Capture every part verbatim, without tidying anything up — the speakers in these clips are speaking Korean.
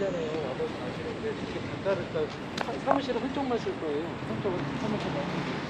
일 년에 와서 하시는데 이렇게 단가를 딱 사무실은 한쪽만 쓸 거예요. 한쪽은 사무실만 쓰고.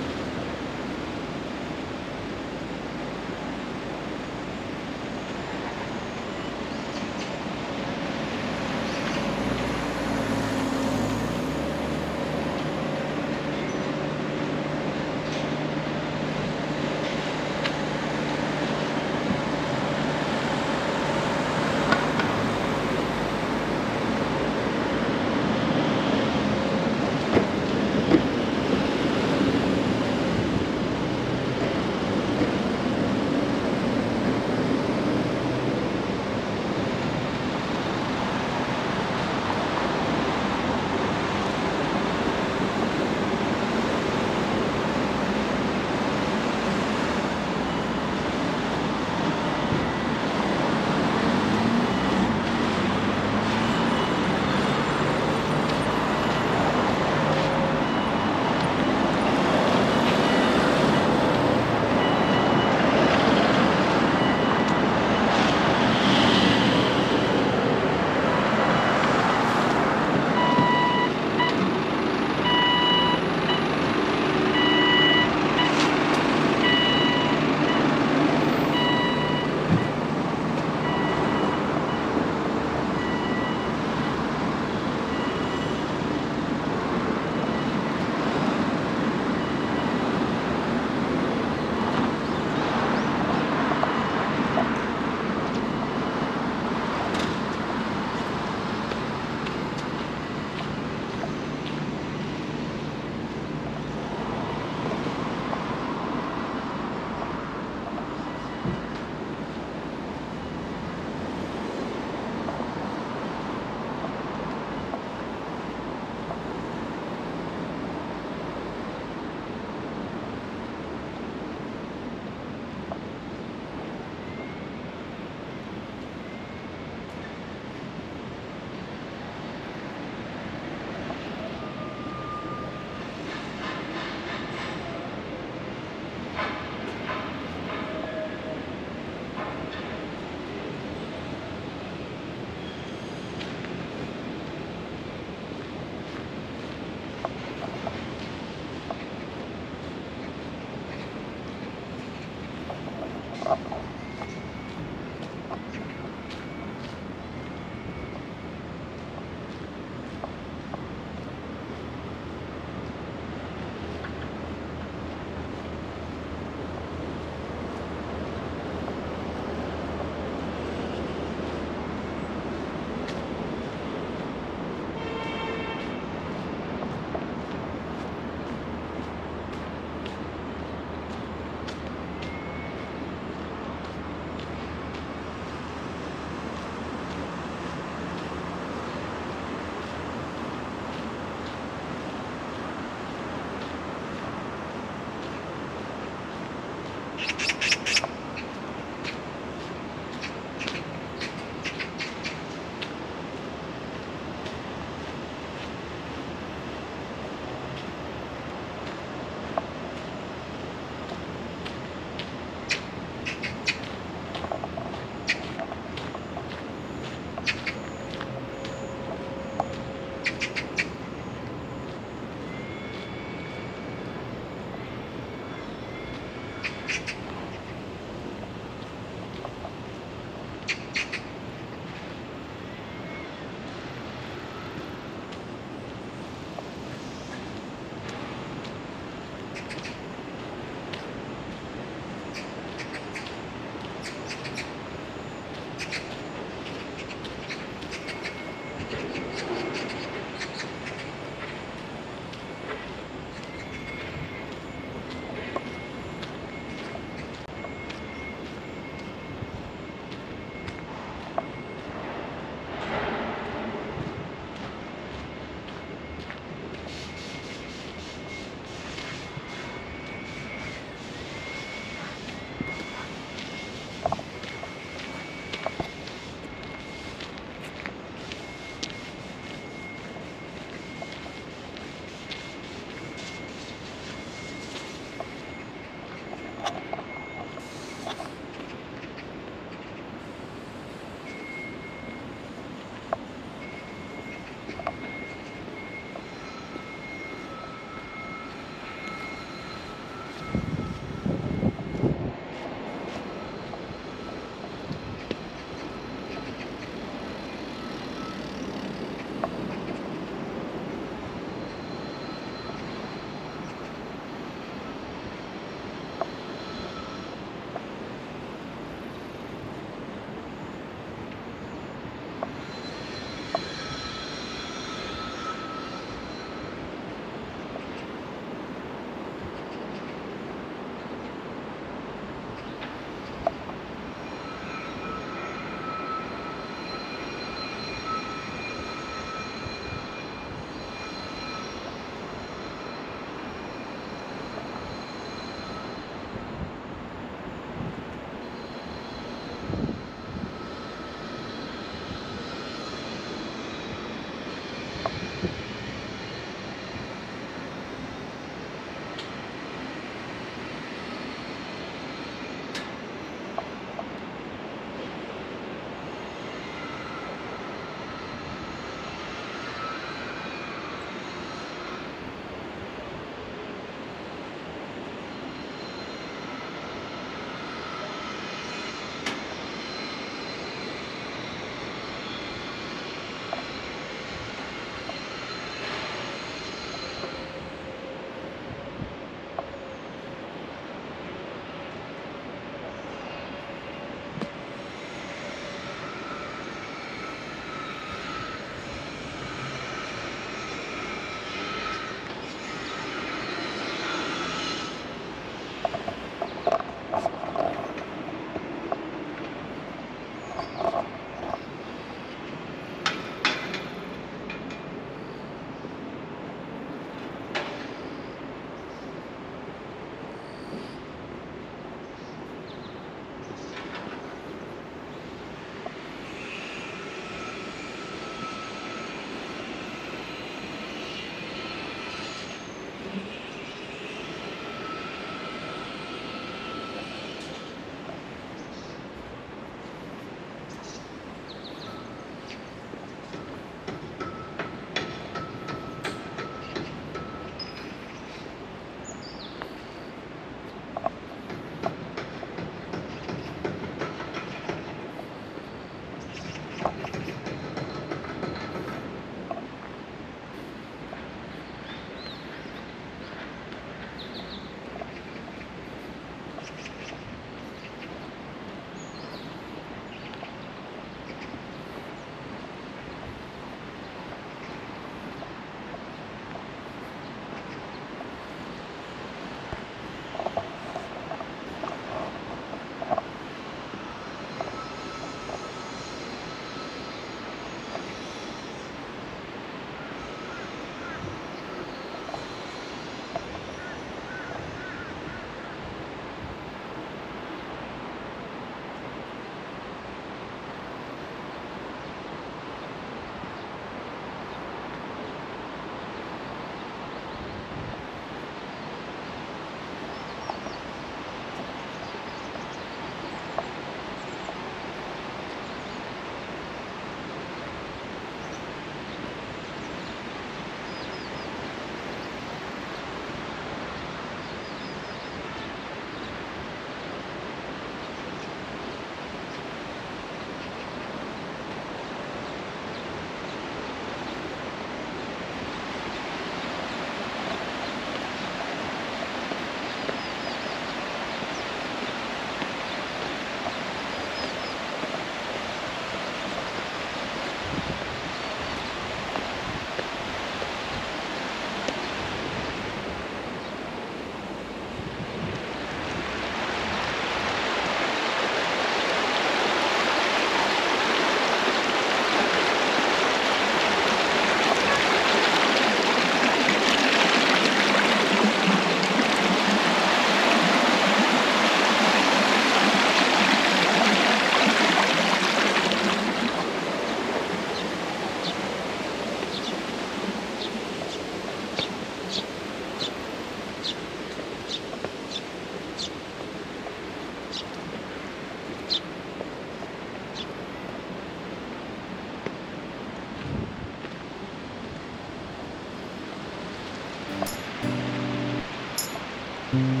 음.